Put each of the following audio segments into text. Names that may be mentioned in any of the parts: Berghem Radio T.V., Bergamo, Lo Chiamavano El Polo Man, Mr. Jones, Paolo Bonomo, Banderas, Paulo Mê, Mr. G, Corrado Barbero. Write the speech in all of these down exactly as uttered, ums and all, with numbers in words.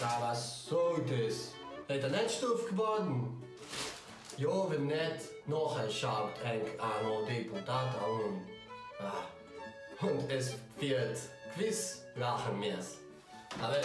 Ja, was sollt das? Hat er nicht Stoff geboten? Ja, wenn nicht, nachher schaut eigentlich auch noch Deputat an. Ah. Und es wird gewiss lachen mir's. Aber...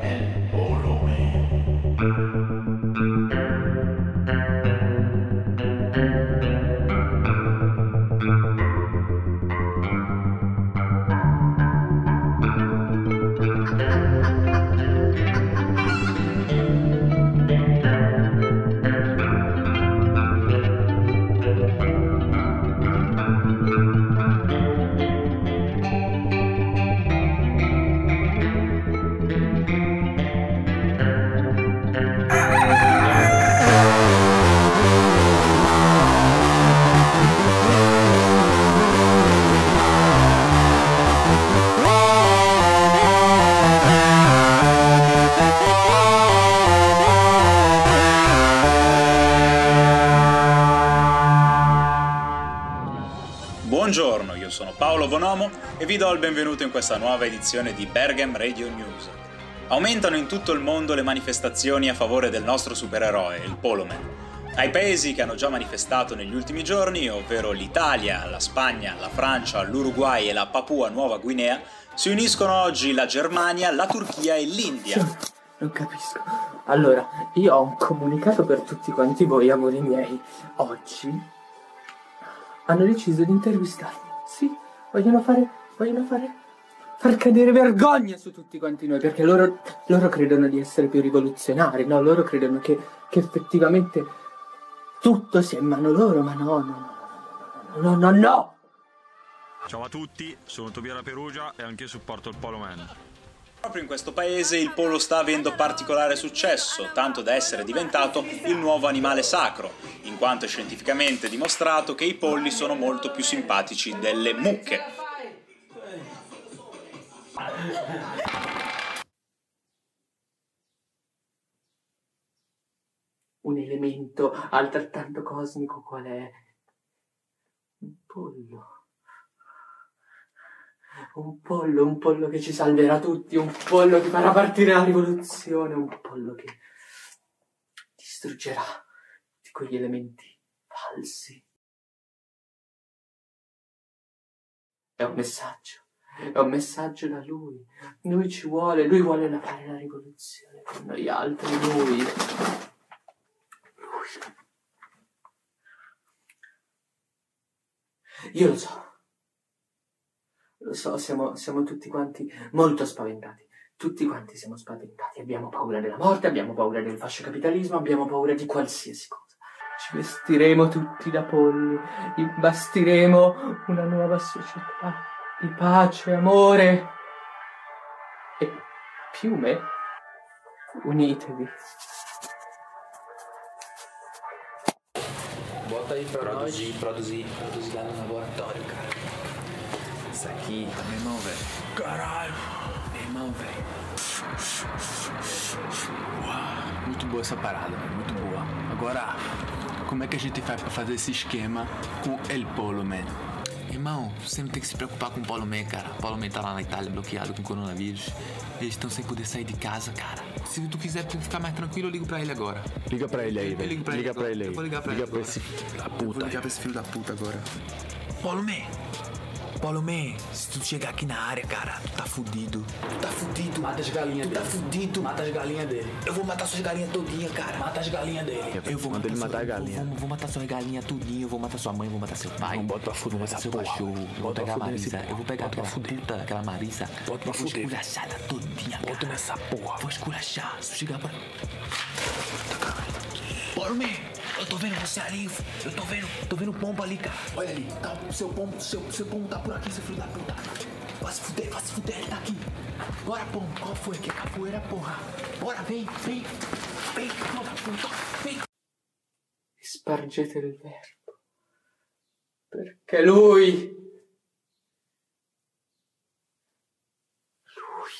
El Polo Man. Buongiorno, io sono Paolo Bonomo e vi do il benvenuto in questa nuova edizione di Berghem Radio News. Aumentano in tutto il mondo le manifestazioni a favore del nostro supereroe, il Polo Man. Ai paesi che hanno già manifestato negli ultimi giorni, ovvero l'Italia, la Spagna, la Francia, l'Uruguay e la Papua Nuova Guinea, si uniscono oggi la Germania, la Turchia e l'India. Non capisco. Allora, io ho un comunicato per tutti quanti voi, amori miei. Oggi... hanno deciso di intervistarmi. Sì, vogliono fare, vogliono fare, far cadere vergogna su tutti quanti noi, perché loro, loro credono di essere più rivoluzionari, no? Loro credono che, che effettivamente tutto sia in mano loro, ma no, no, no, no, no, no! Ciao a tutti, sono Tobia da Perugia e anch'io supporto il Polo Man. Proprio in questo paese il polo sta avendo particolare successo, tanto da essere diventato il nuovo animale sacro, in quanto è scientificamente dimostrato che i polli sono molto più simpatici delle mucche. Un elemento altrettanto cosmico qual è? Un pollo. Un pollo, un pollo che ci salverà tutti, un pollo che farà partire la rivoluzione, un pollo che distruggerà tutti quegli elementi falsi. È un messaggio, è un messaggio da lui. Lui ci vuole, lui vuole fare la rivoluzione con noi altri, lui. Lui. Io lo so. Lo so, siamo, siamo tutti quanti molto spaventati, tutti quanti siamo spaventati, abbiamo paura della morte, abbiamo paura del fascicapitalismo, abbiamo paura di qualsiasi cosa. Ci vestiremo tutti da polli, imbastiremo una nuova società di pace, amore e piume, unitevi. Bota di produzi, produzi, produzi da una laboratoria. Aquí me mueve, caralho, me mueve. Uau, muito boa essa parada, muito boa. Agora, como é que a gente faz para fazer esse esquema com El Polo Man? Irmão, sempre tem que se preocupar com o Paulo Mê, cara. O Paulo Mê tá lá na Itália bloqueado com o coronavírus. Eles estão sem poder sair de casa, cara. Se tu quiser ficar mais tranquilo, eu ligo pra ele agora. Liga pra ele aí, velho. Liga pra ele, pra ele aí. Eu vou ligar pra Liga ele pra esse filho da puta. Eu vou ligar pra esse filho da puta agora. Paulo Mê. Paulo Mê, se tu chegar aqui na área, cara, tu tá fudido. Tu tá fudido. Mata as galinhas dele. Tu tá fudido. Mata as galinhas dele. Eu vou matar suas galinhas todinha, cara. Mata as galinhas dele. Eu vou Manda matar ele matar a galinha. Eu vou, vou matar suas galinhas todinha. Eu vou matar sua mãe, eu vou matar seu pai. Não, bota pra fuder, vou matar seu porra. Cachorro. Bota eu vou pegar a Marisa. Eu vou pegar aquela puta, aquela Marisa. Bota pra fuder. Vou esculachar ela todinha, cara. Bota nessa porra. Vou esculachar. Se tu chegar pra... Paulo Mê, eu tô vendo você ali, eu tô vendo, tô vendo o pombo ali, cara. Olha ali, tá, seu pombo, seu, seu pombo tá por aqui, seu filho da puta. Vai se fuder, vai se fuder, ele tá aqui. Bora, pombo, qual foi que é capoeira, porra? Bora, vem, vem, vem, porra, puta, vem. spargete il verbo, perché lui, lui,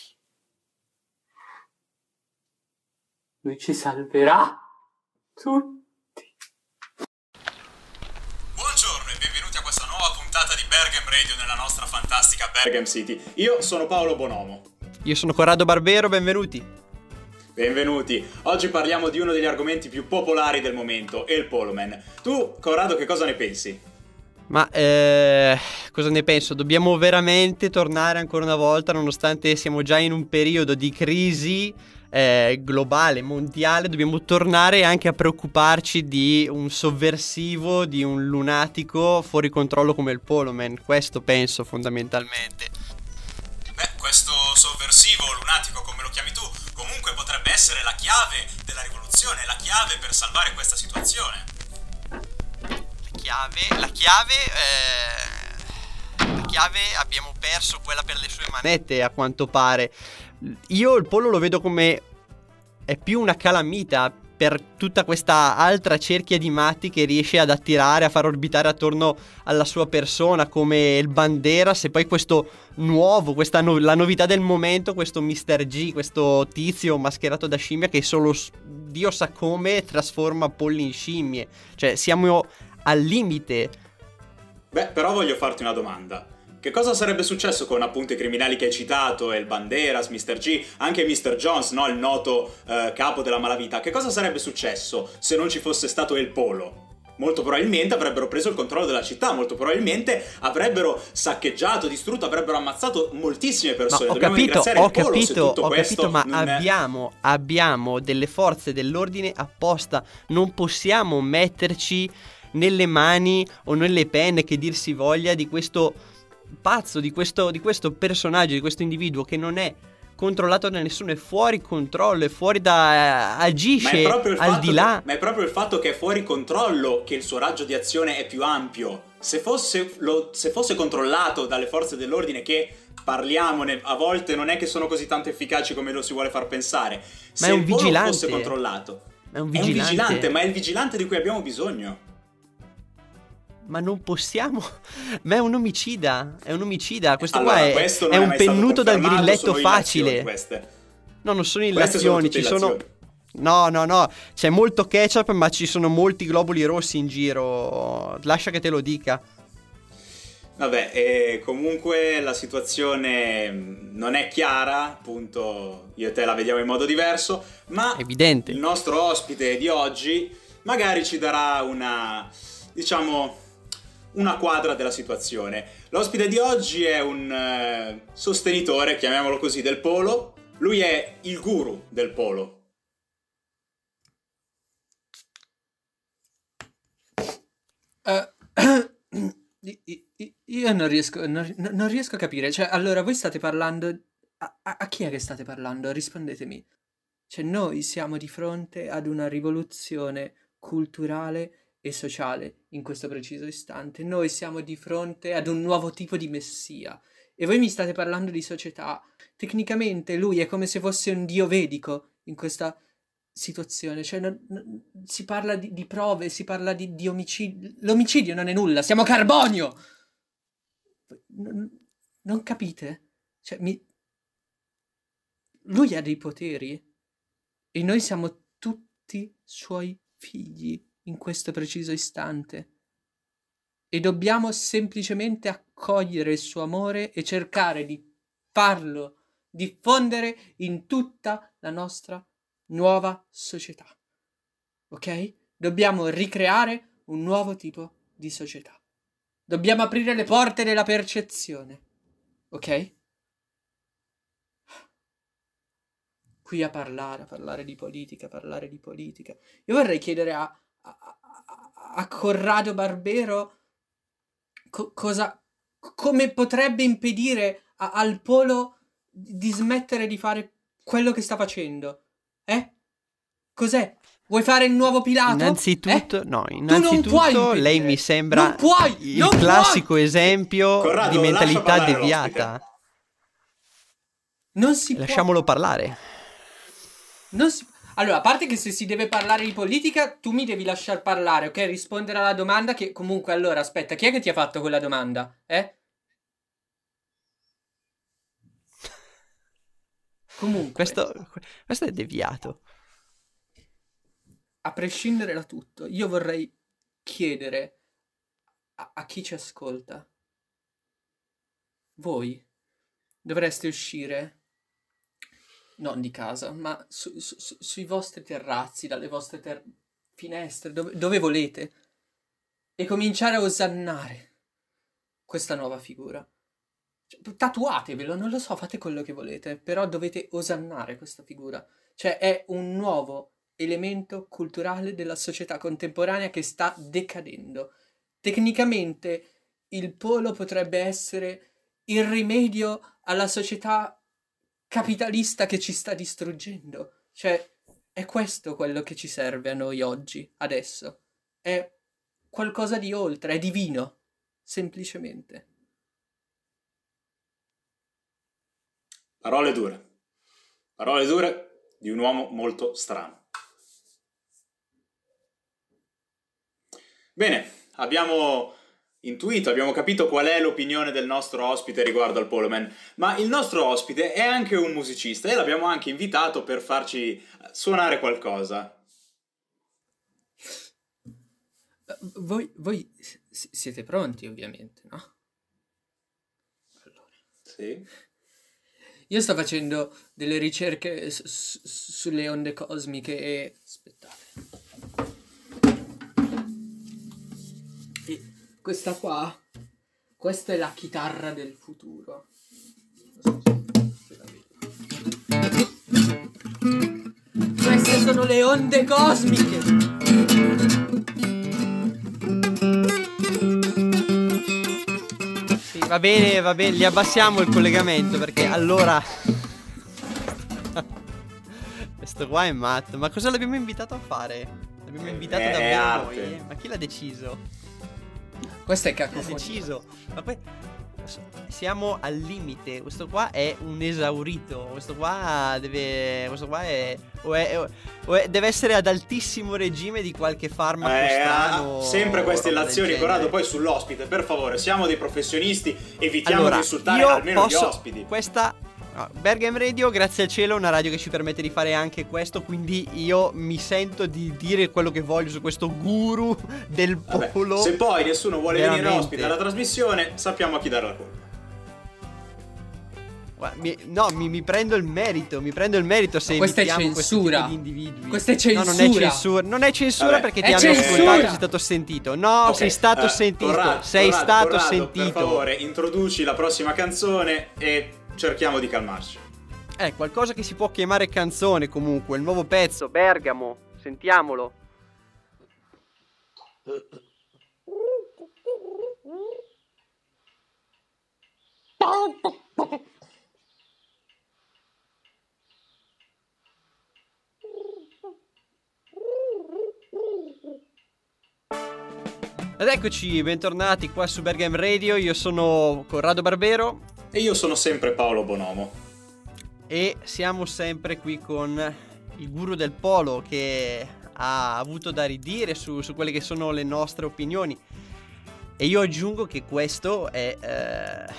lui ci salverà tutti. Buongiorno e benvenuti a questa nuova puntata di Berghem Radio nella nostra fantastica Berghem City. Io sono Paolo Bonomo. Io sono Corrado Barbero, benvenuti. Benvenuti, oggi parliamo di uno degli argomenti più popolari del momento, il Polo Man. Tu, Corrado, che cosa ne pensi? Ma eh, cosa ne penso? Dobbiamo veramente tornare ancora una volta, nonostante siamo già in un periodo di crisi eh, globale, mondiale, dobbiamo tornare anche a preoccuparci di un sovversivo, di un lunatico fuori controllo come il Polo Man. Questo penso fondamentalmente. Beh, questo sovversivo, lunatico, come lo chiami tu, comunque potrebbe essere la chiave della rivoluzione, la chiave per salvare questa situazione. La chiave, la chiave, eh, la chiave abbiamo perso quella per le sue manette, a quanto pare. Io il Polo lo vedo come è più una calamita per tutta questa altra cerchia di matti che riesce ad attirare, a far orbitare attorno alla sua persona, come il Banderas e poi questo nuovo, questa no- la novità del momento, questo mister G, questo tizio mascherato da scimmia che solo Dio sa come trasforma polli in scimmie. Cioè siamo al limite. Beh, però voglio farti una domanda. Che cosa sarebbe successo con appunto i criminali che hai citato, il Banderas, mister G, anche mister Jones, no? Il noto eh, capo della malavita? Che cosa sarebbe successo se non ci fosse stato il Polo? Molto probabilmente avrebbero preso il controllo della città, molto probabilmente avrebbero saccheggiato, distrutto, avrebbero ammazzato moltissime persone. Ma ho Dobbiamo capito, ho Polo, capito, ho capito, ma abbiamo, è... abbiamo delle forze dell'ordine apposta, non possiamo metterci nelle mani o nelle penne, che dir si voglia, di questo... pazzo, di questo, di questo personaggio, di questo individuo che non è controllato da nessuno, è fuori controllo, è fuori da... Eh, agisce al di là. Che, ma è proprio il fatto che è fuori controllo che il suo raggio di azione è più ampio. Se fosse, lo, se fosse controllato dalle forze dell'ordine, che parliamone, a volte non è che sono così tanto efficaci come lo si vuole far pensare. Ma se è un vigilante. fosse controllato. È un vigilante. È un vigilante, ma è il vigilante di cui abbiamo bisogno. Ma non possiamo, ma è un omicida, è un omicida, questo allora, qua è, questo è, è un pennuto dal grilletto facile. No, non sono illazioni, ci sono... No, no, no, c'è molto ketchup ma ci sono molti globuli rossi in giro, lascia che te lo dica. Vabbè, eh, comunque la situazione non è chiara, appunto io e te la vediamo in modo diverso, ma evidente. Il nostro ospite di oggi magari ci darà una, diciamo... una quadra della situazione. L'ospite di oggi è un eh, sostenitore, chiamiamolo così, del Polo. Lui è il guru del Polo. Uh, io non riesco, non, non riesco a capire. Cioè, allora, voi state parlando... A, a chi è che state parlando? Rispondetemi. Cioè, noi siamo di fronte ad una rivoluzione culturale e sociale in questo preciso istante. Noi siamo di fronte ad un nuovo tipo di messia e voi mi state parlando di società. Tecnicamente lui è come se fosse un dio vedico in questa situazione, cioè non, non, si parla di, di prove, si parla di, di omicidio. L'omicidio non è nulla, siamo carbonio. Non, non capite? Cioè, mi... lui ha dei poteri e noi siamo tutti suoi figli in questo preciso istante e dobbiamo semplicemente accogliere il suo amore e cercare di farlo diffondere in tutta la nostra nuova società, ok? Dobbiamo ricreare un nuovo tipo di società, dobbiamo aprire le porte della percezione, ok? Qui a parlare, a parlare di politica, a parlare di politica, io vorrei chiedere a A, a, a Corrado Barbero co cosa, come potrebbe impedire a, al Polo di smettere di fare quello che sta facendo, eh? Cos'è? Vuoi fare il nuovo Pilato? Innanzitutto, eh? no, innanzitutto lei mi sembra non puoi, il non classico puoi. esempio Corrado, di mentalità deviata. Non si Lasciamolo può. parlare. Non si Allora, a parte che se si deve parlare di politica, tu mi devi lasciar parlare, ok? Rispondere alla domanda che comunque, allora, aspetta, chi è che ti ha fatto quella domanda? Eh? Comunque. Questo, questo è deviato. A prescindere da tutto, io vorrei chiedere a, a chi ci ascolta. Voi dovreste uscire... non di casa, ma su, su, su, sui vostri terrazzi, dalle vostre ter- finestre, dove, dove volete, e cominciare a osannare questa nuova figura. Cioè, tatuatevelo, non lo so, fate quello che volete, però dovete osannare questa figura. Cioè è un nuovo elemento culturale della società contemporanea che sta decadendo. Tecnicamente il polo potrebbe essere il rimedio alla società capitalista che ci sta distruggendo. Cioè è questo quello che ci serve a noi oggi, adesso. È qualcosa di oltre, è divino, semplicemente. Parole dure. Parole dure di un uomo molto strano. Bene, abbiamo... intuito, abbiamo capito qual è l'opinione del nostro ospite riguardo al Polo Man, ma il nostro ospite è anche un musicista e l'abbiamo anche invitato per farci suonare qualcosa. Voi, voi siete pronti, ovviamente, no? Allora. Sì. Io sto facendo delle ricerche su, su, sulle onde cosmiche e... aspettate. Questa qua, questa è la chitarra del futuro. Queste sono le onde cosmiche. Sì, va bene, va bene, li abbassiamo il collegamento perché allora... questo qua è matto, ma cosa l'abbiamo invitato a fare? L'abbiamo invitato eh, davvero noi? Ma chi l'ha deciso? Questo è cacofonia. Deciso. Ma poi siamo al limite. Questo qua è un esaurito. Questo qua deve. Questo qua è. O è, o è deve essere ad altissimo regime di qualche farmaco eh, strano. Sempre queste illazioni, Corrado. Poi sull'ospite, per favore, siamo dei professionisti, evitiamo allora, di insultare almeno posso, gli ospiti. Questa. No, Berghem Radio, grazie al cielo, è una radio che ci permette di fare anche questo, quindi io mi sento di dire quello che voglio su questo guru del polo. Vabbè, se poi nessuno vuole veramente venire ospite alla trasmissione, sappiamo a chi dare la colpa. Guarda, mi, no, mi, mi prendo il merito, mi prendo il merito se invitiamo questi tipi di individui. Questa è censura. No, non è censura, non è censura. Vabbè, perché ti hanno ascoltato, sei stato sentito. No, okay. sei stato eh, sentito, Corrado, sei Corrado, stato Corrado, sentito. Per favore, introduci la prossima canzone e... cerchiamo di calmarci. È eh, qualcosa che si può chiamare canzone comunque. Il nuovo pezzo, Bergamo. Sentiamolo. Ed eccoci, bentornati qua su Berghem Radio. Io sono Corrado Barbero. E io sono sempre Paolo Bonomo. E siamo sempre qui con il guru del polo che ha avuto da ridire su, su quelle che sono le nostre opinioni. E io aggiungo che questo è eh,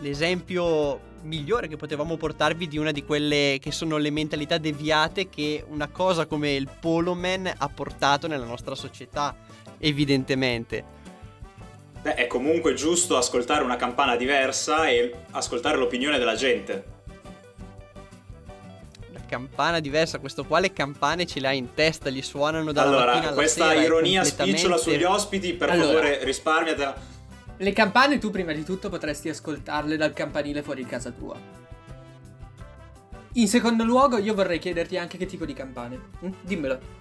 l'esempio migliore che potevamo portarvi di una di quelle che sono le mentalità deviate che una cosa come il Polo Man ha portato nella nostra società, evidentemente. Beh, è comunque giusto ascoltare una campana diversa e ascoltare l'opinione della gente. Una campana diversa, questo quale campane ce l'hai in testa? Gli suonano dalla allora, mattina alla sera. Allora, questa ironia completamente... spicciola sugli ospiti, per allora, favore risparmiatela. Le campane tu prima di tutto potresti ascoltarle dal campanile fuori casa tua. In secondo luogo io vorrei chiederti anche che tipo di campane. Dimmelo.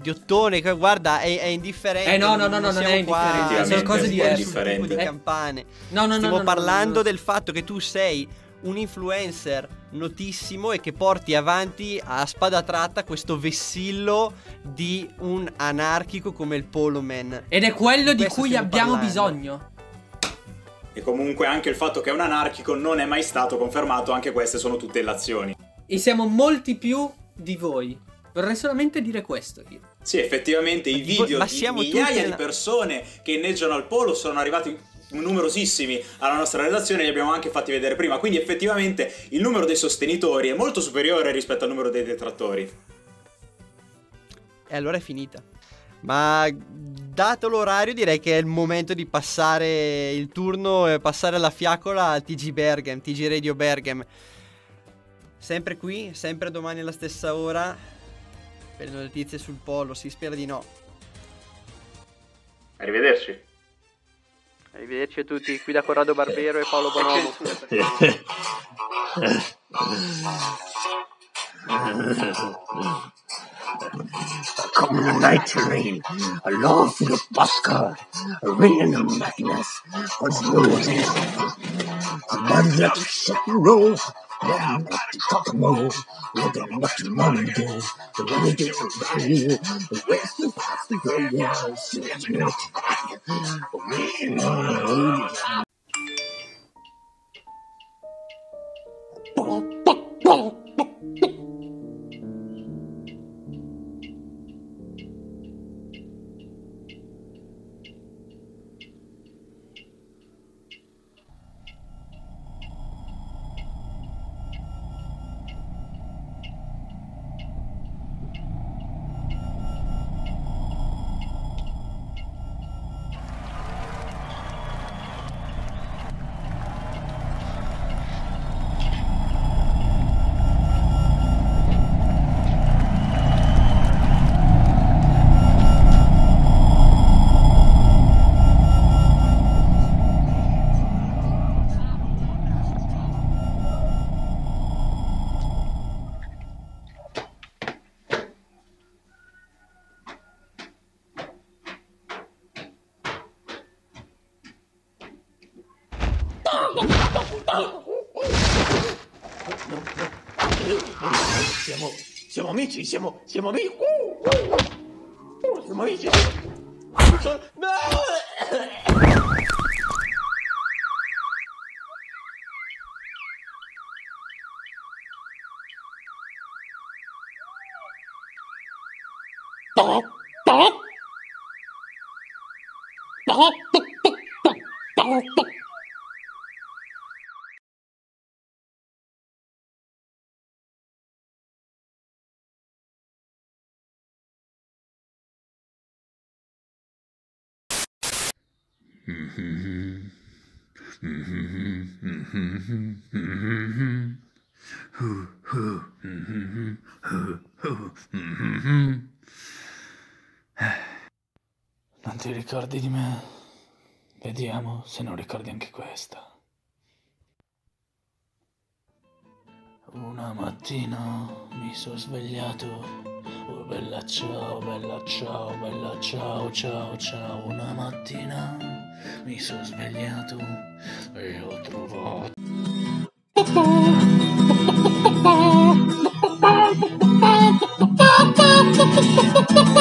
Ghiottone, guarda, è, è indifferente. Eh no, no, no, no, non è indifferente. Sono cose diverse, tipo di campane. No, no, no. Stiamo no, no, parlando no, no, no. del fatto che tu sei un influencer notissimo e che porti avanti a spada tratta questo vessillo di un anarchico come il Polo Man. Ed è quello di, di cui abbiamo parlando. bisogno. E comunque anche il fatto che è un anarchico non è mai stato confermato, anche queste sono tutte illazioni. E siamo molti più di voi. Vorrei solamente dire questo io. Sì, effettivamente ma i video di migliaia di persone la... che inneggiano al polo sono arrivati numerosissimi alla nostra redazione, li abbiamo anche fatti vedere prima, quindi effettivamente il numero dei sostenitori è molto superiore rispetto al numero dei detrattori. E allora è finita. Ma dato l'orario direi che è il momento di passare il turno e passare la fiaccola al T G Berghem, T G Radio Berghem. Sempre qui, sempre domani alla stessa ora, per le notizie sul polo, si spera di no. Arrivederci. Arrivederci a tutti, qui da Corrado Barbero e Paolo Bonomo. Come the night rain, a love full of Oscar, a ring of madness, what's no thing? A man that shut the roll, man that talk more, what a much money do, the way they value, the way to pass the great years, it's not we know. Boom, boom, boom. Siamo, siamo amici, siamo, siamo amici. Siamo amici. No! Non ti ricordi di me? Vediamo se non ricordi anche questa. Una mattina mi sono svegliato. Oh bella ciao, bella ciao, bella ciao, ciao, ciao. Una mattina mi sono svegliato e ho trovato papà.